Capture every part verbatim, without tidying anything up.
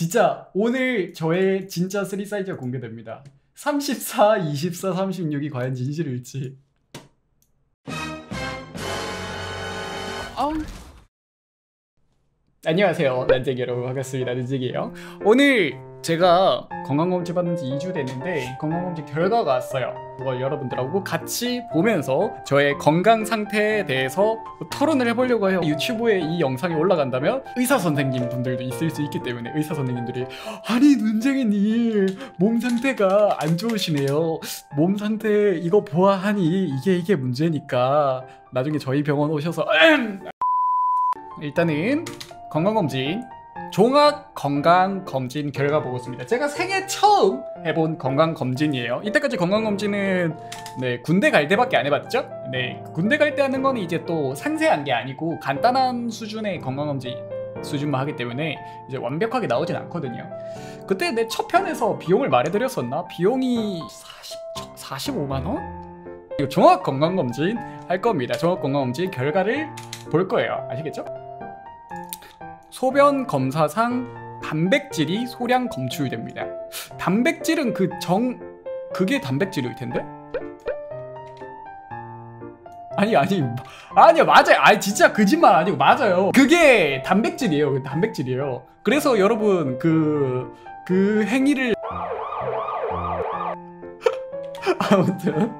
진짜 오늘 저의 진짜 쓰리 사이즈가 공개됩니다. 삼십사, 이십사, 삼십육이 과연 진실일지. 아우. 안녕하세요, 눈쟁이 여러분, 반갑습니다. 눈쟁이에요. 오늘 제가 건강검진 받은 지 이 주 됐는데 건강검진 결과가 왔어요. 그걸 여러분들하고 같이 보면서 저의 건강 상태에 대해서 토론을 해보려고 해요. 유튜브에 이 영상이 올라간다면 의사선생님 분들도 있을 수 있기 때문에 의사선생님들이 아니 눈쟁이님 몸 상태가 안 좋으시네요. 몸 상태 이거 보아하니 이게 이게 문제니까 나중에 저희 병원 오셔서 음! 일단은 건강검진 종합건강검진 결과 보고서입니다. 제가 생애 처음 해본 건강검진이에요. 이때까지 건강검진은 네, 군대 갈 때밖에 안 해봤죠? 네, 군대 갈 때 하는 건 이제 또 상세한 게 아니고 간단한 수준의 건강검진 수준만 하기 때문에 이제 완벽하게 나오진 않거든요. 그때 내 첫 편에서 비용을 말해드렸었나? 비용이 사십오만 원? 종합건강검진 할 겁니다. 종합건강검진 결과를 볼 거예요. 아시겠죠? 소변 검사상 단백질이 소량 검출됩니다. 단백질은 그 정... 그게 단백질일 텐데? 아니 아니 아니요 맞아요. 아니 진짜 거짓말 아니고 맞아요. 그게 단백질이에요. 단백질이에요. 그래서 여러분 그... 그 행위를 아무튼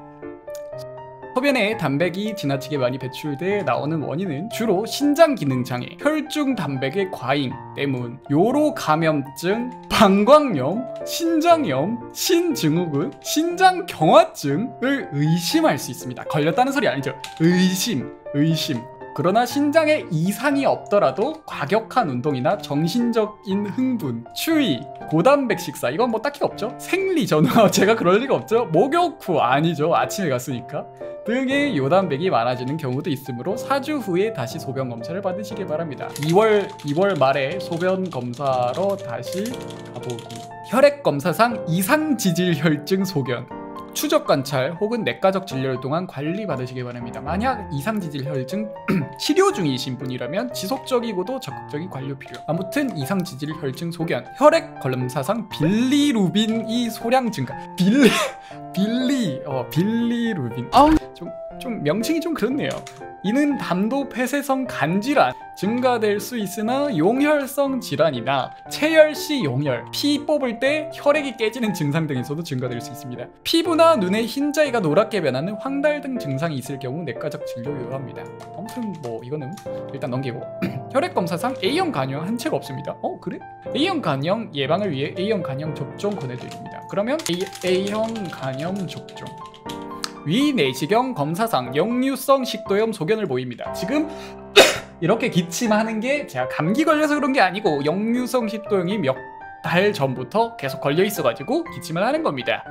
소변에 단백이 지나치게 많이 배출돼 나오는 원인은 주로 신장기능장애, 혈중단백의 과잉 때문, 요로감염증, 방광염, 신장염, 신증후군, 신장경화증을 의심할 수 있습니다. 걸렸다는 소리 아니죠? 의심, 의심. 그러나 신장에 이상이 없더라도 과격한 운동이나 정신적인 흥분, 추위, 고단백 식사 이건 뭐 딱히 없죠? 생리 전후 제가 그럴 리가 없죠? 목욕 후 아니죠. 아침에 갔으니까. 등의 요단백이 많아지는 경우도 있으므로 사 주 후에 다시 소변 검사를 받으시길 바랍니다. 이월, 이월 말에 소변 검사로 다시 가보기. 혈액 검사상 이상지질혈증 소견. 추적 관찰 혹은 내과적 진료를 동안 관리받으시기 바랍니다. 만약 이상지질혈증 치료 중이신 분이라면 지속적이고도 적극적인 관료 필요. 아무튼 이상지질혈증 소견, 혈액 검사상 빌리루빈이 소량 증가. 빌리... 빌리... 어... 빌리루빈... 아우... 좀... 좀 명칭이 좀 그렇네요. 이는 담도 폐쇄성 간질환 증가될 수 있으나 용혈성 질환이나 체열시 용혈, 피 뽑을 때 혈액이 깨지는 증상 등에서도 증가될 수 있습니다. 피부나 눈의 흰자위가 노랗게 변하는 황달 등 증상이 있을 경우 내과적 진료 요합니다. 아무튼 뭐 이거는 일단 넘기고 혈액 검사상 에이형 간염 한 채가 없습니다. 어 그래? 에이형 간염 예방을 위해 에이형 간염 접종 권해드립니다. 그러면 A, A형 간염 접종. 위내시경 검사상 역류성 식도염 소견을 보입니다. 지금 이렇게 기침하는 게 제가 감기 걸려서 그런 게 아니고 역류성 식도염이 몇 달 전부터 계속 걸려 있어가지고 기침을 하는 겁니다.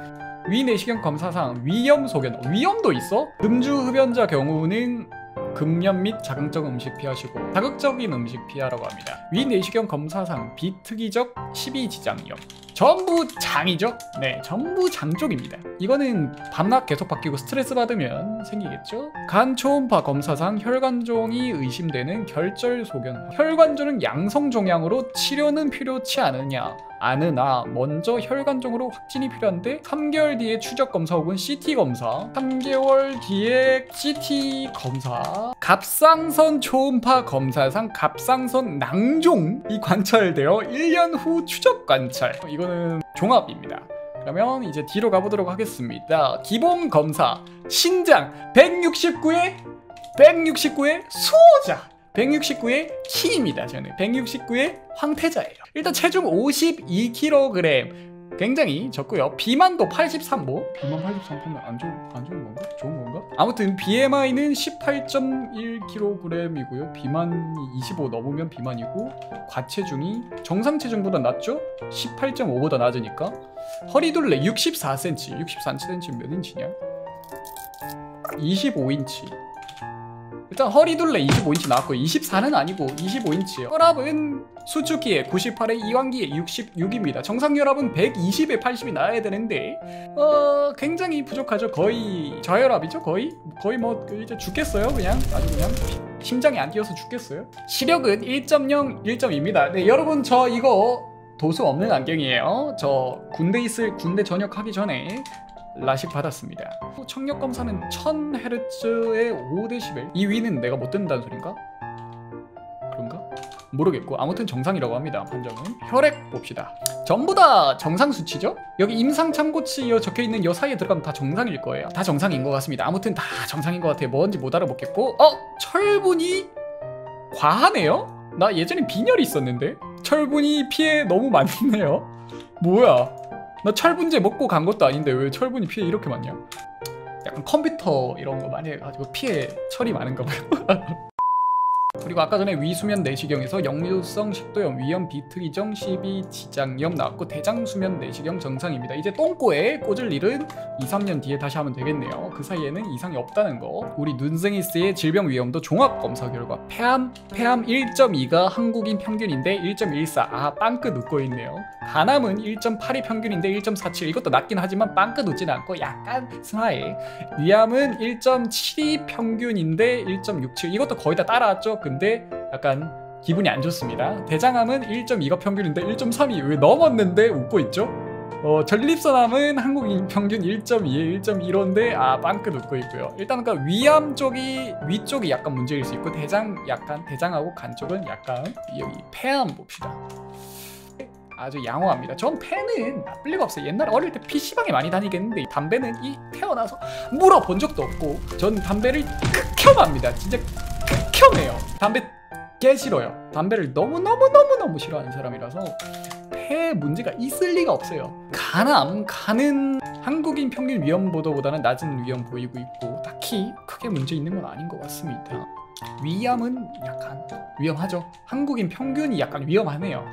위내시경 검사상 위염 소견. 위염도 있어? 음주흡연자 경우는 금연 및 자극적 음식 피하시고 자극적인 음식 피하라고 합니다. 위내시경 검사상 비특이적 십이지장염. 전부 장이죠? 네, 전부 장 쪽입니다. 이거는 밤낮 계속 바뀌고 스트레스 받으면 생기겠죠? 간 초음파 검사상 혈관종이 의심되는 결절 소견. 혈관종은 양성 종양으로 치료는 필요치 않으냐? 아느나 먼저 혈관종으로 확진이 필요한데 삼 개월 뒤에 추적 검사 혹은 씨티 검사, 삼 개월 뒤에 씨티 검사, 갑상선 초음파 검사상 갑상선 낭종이 관찰되어 일 년 후 추적 관찰. 이거는 종합입니다. 그러면 이제 뒤로 가보도록 하겠습니다. 기본 검사 신장 백육십구에 백육십구에 수호자, 백육십구의 키입니다. 저는 백육십구의 황태자예요. 일단 체중 오십이 킬로그램 굉장히 적고요. 비만도 팔십삼 뭐? 비만 팔십삼 퍼센트 안 좋은, 안 좋은 건가? 좋은 건가? 아무튼 비엠아이는 십팔 점 일 킬로그램이고요. 비만이 이십오 넘으면 비만이고 과체중이 정상 체중보다 낮죠? 십팔 점 오보다 낮으니까. 허리둘레 육십사 센티미터. 육십사 센티미터 몇 인치냐? 이십오 인치. 일단 허리둘레 이십오 인치 나왔고요. 이십사는 아니고 이십오 인치예요. 혈압은 수축기에 구십팔에 이완기에 육십육입니다. 정상혈압은 백이십에 팔십이 나와야 되는데 어... 굉장히 부족하죠. 거의 저혈압이죠. 거의? 거의 뭐 이제 죽겠어요. 그냥 아주 그냥 심장이 안 뛰어서 죽겠어요. 시력은 일 점 영, 일 점 이입니다. 네 여러분 저 이거 도수 없는 안경이에요. 저 군대 있을 군대 전역하기 전에 라식 받았습니다. 청력 검사는 천 헤르츠에 오 데시벨, 이 위는 내가 못 듣는다는 소린가? 그런가? 모르겠고 아무튼 정상이라고 합니다. 판정은. 혈액 봅시다. 전부 다 정상 수치죠? 여기 임상 참고치 여 적혀있는 여 사이에 들어가면 다 정상일 거예요. 다 정상인 것 같습니다. 아무튼 다 정상인 것 같아요. 뭔지 못 알아보겠고, 어? 철분이 과하네요? 나 예전에 빈혈이 있었는데? 철분이 피에 너무 많네요. 뭐야, 나 철분제 먹고 간 것도 아닌데 왜 철분이 피에 이렇게 많냐? 약간 컴퓨터 이런 거 많이 해가지고 피에 철이 많은가 봐요. 그리고 아까 전에 위수면 내시경에서 역류성 식도염, 위염, 비특이정, 십이지장염 나왔고 대장수면 내시경 정상입니다. 이제 똥꼬에 꽂을 일은 이, 삼 년 뒤에 다시 하면 되겠네요. 그 사이에는 이상이 없다는 거. 우리 눈쟁이스의 질병 위험도 종합검사 결과 폐암, 폐암 일 점 이가 한국인 평균인데 일 점 일사. 아, 빵끝 웃고 있네요. 간암은 일 점 팔이 평균인데 일 점 사칠. 이것도 낮긴 하지만 빵끝 웃진 않고 약간 스마일. 위암은 일 점 칠이 평균인데 일 점 육칠. 이것도 거의 다 따라왔죠? 근데 약간 기분이 안 좋습니다. 대장암은 일 점 이가 평균인데 일 점 삼이. 왜 넘었는데 웃고 있죠? 어, 전립선암은 한국인 평균 일 점 이에 일 점 일오인데 아 빵긋 웃고 있고요. 일단 그러니까 위암 쪽이 위쪽이 약간 문제일 수 있고 대장 약간 대장하고 간 쪽은 약간. 여기 폐암 봅시다. 아주 양호합니다. 전 폐는 나쁠 리가 없어요. 옛날 어릴 때 피시방에 많이 다니겠는데 담배는 이 태어나서 물어본 적도 없고 전 담배를 극혐합니다. 진짜 극혐해요. 담배 개 싫어요. 담배를 너무너무너무너무 싫어하는 사람이라서 폐 문제가 있을 리가 없어요. 간암, 간은 한국인 평균 위험보도보다는 낮은 위험 보이고 있고 딱히 크게 문제 있는 건 아닌 것 같습니다. 위암은 약간 위험하죠. 한국인 평균이 약간 위험하네요.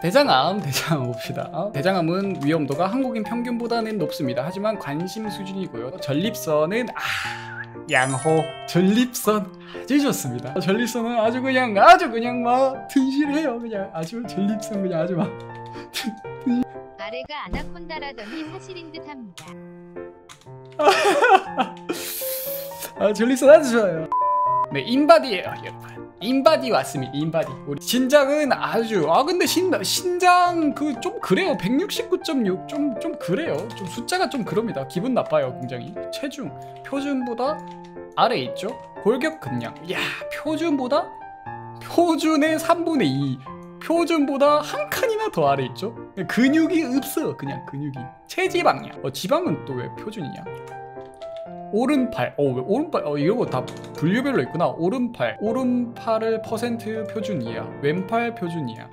대장암, 대장암 봅시다. 대장암은 위험도가 한국인 평균보다는 높습니다. 하지만 관심 수준이고요. 전립선은 아 양호. 전립선 아주 좋습니다. 전립선은 아주 그냥 아주 그냥 막 튼실해요. 그냥 아주 전립선 그냥 아주 막 아래가 아나콘다라더니 사실인 듯합니다. 아, 전립선 아주 좋아요. 네, 인바디예요 여러분. 인바디 왔습니다. 인바디. 우리 신장은 아주 아 근데 신, 신장 그 좀 그래요. 백육십구 점 육 좀 좀 그래요. 좀 숫자가 좀 그럽니다. 기분 나빠요 굉장히. 체중 표준보다 아래 있죠. 골격 근량. 야 표준보다 표준의 삼분의 이. 표준보다 한 칸이나 더 아래 있죠. 근육이 없어 그냥 근육이. 체지방량. 어, 지방은 또 왜 표준이냐? 오른팔, 어 왜 오른팔, 어 이거 다 분류별로 있구나. 오른팔, 오른팔을 퍼센트 표준 이하, 왼팔 표준 이하.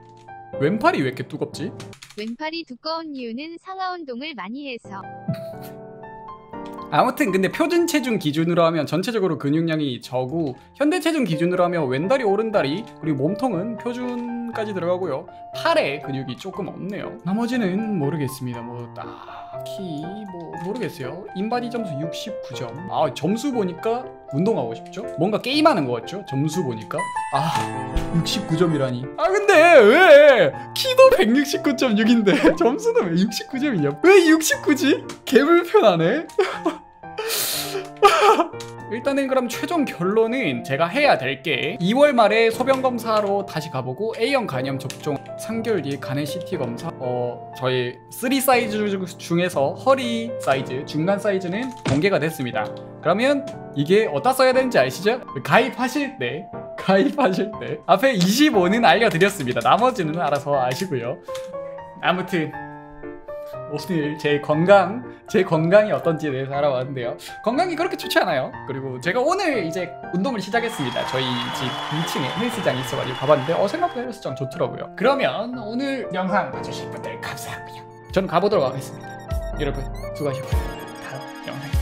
왼팔이 왜 이렇게 두껍지? 왼팔이 두꺼운 이유는 상하 운동을 많이 해서. 아무튼 근데 표준 체중 기준으로 하면 전체적으로 근육량이 적고 현대 체중 기준으로 하면 왼다리, 오른다리 그리고 몸통은 표준까지 들어가고요. 팔에 근육이 조금 없네요. 나머지는 모르겠습니다. 뭐 딱히 뭐 모르겠어요. 인바디 점수 육십구 점. 아 점수 보니까 운동하고 싶죠? 뭔가 게임하는 것 같죠? 점수 보니까. 아 육십구 점이라니. 아 근데 왜 키도 백육십구 점 육인데 점수는 왜 육십구 점이냐? 왜 육십구지? 개불편하네. 일단은 그럼 최종 결론은 제가 해야 될 게 이월 말에 소변검사로 다시 가보고 에이형 간염 접종 삼 개월 뒤에 간의 씨티 검사. 어 저희 삼 사이즈 중에서 허리 사이즈 중간 사이즈는 공개가 됐습니다. 그러면 이게 어디다 써야 되는지 아시죠? 가입하실 때 가입하실 때 앞에 이십오는 알려드렸습니다. 나머지는 알아서 아시고요. 아무튼 오늘 제 건강, 제 건강이 어떤지에 대해서 알아봤는데요. 건강이 그렇게 좋지 않아요. 그리고 제가 오늘 이제 운동을 시작했습니다. 저희 집 이 층에 헬스장이 있어가지고 가봤는데 어 생각보다 헬스장 좋더라고요. 그러면 오늘 영상 봐주신 분들 감사하고요. 저는 가보도록 하겠습니다. 여러분 수고하셨고요. 다음 영상에서